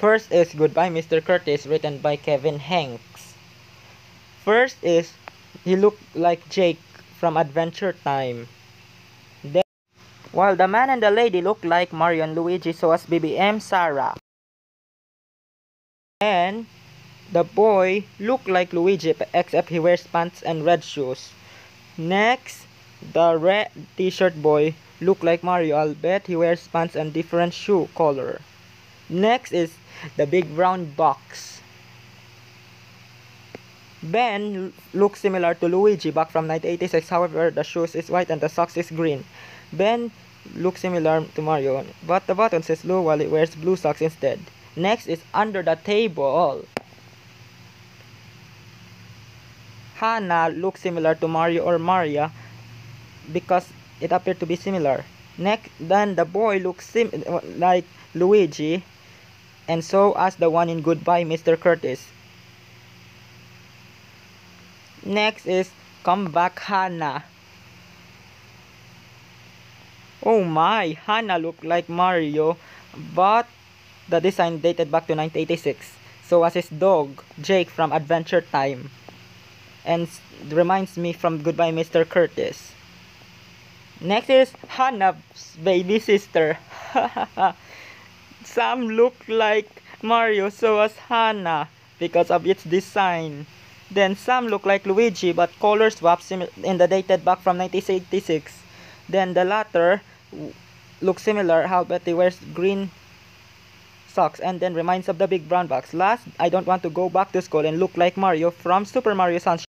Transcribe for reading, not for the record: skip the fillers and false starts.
First is Goodbye Mr. Curtis, written by Kevin Hanks. First is he looked like Jake from Adventure Time. Then, while the man and the lady looked like Mario and Luigi, so as BBM Sarah. And the boy looked like Luigi except he wears pants and red shoes. Next, the red t-shirt boy looked like Mario, albeit he wears pants and different shoe color. Next is The Big Brown Box. Ben looks similar to Luigi back from 1986, however the shoes is white and the socks is green. Ben looks similar to Mario, but the button says Lou while he wears blue socks instead. Next is Under the Table. Hannah looks similar to Mario or Maria because it appeared to be similar. Next, then the boy looks like Luigi, and so as the one in Goodbye Mr. Curtis. Next is Come Back Hannah. Oh my, Hannah looked like Mario, but the design dated back to 1986, so as his dog Jake from Adventure Time, and reminds me from Goodbye Mr. Curtis. Next is Hannah's baby sister. Sam looked like Mario, so as Hannah because of its design. Then Sam looked like Luigi but color swaps in the dated back from 1986. Then the latter looks similar, how Betty wears green socks and then reminds of The Big Brown Box. Last, I Don't Want to Go Back to School and look like Mario from Super Mario Sunshine.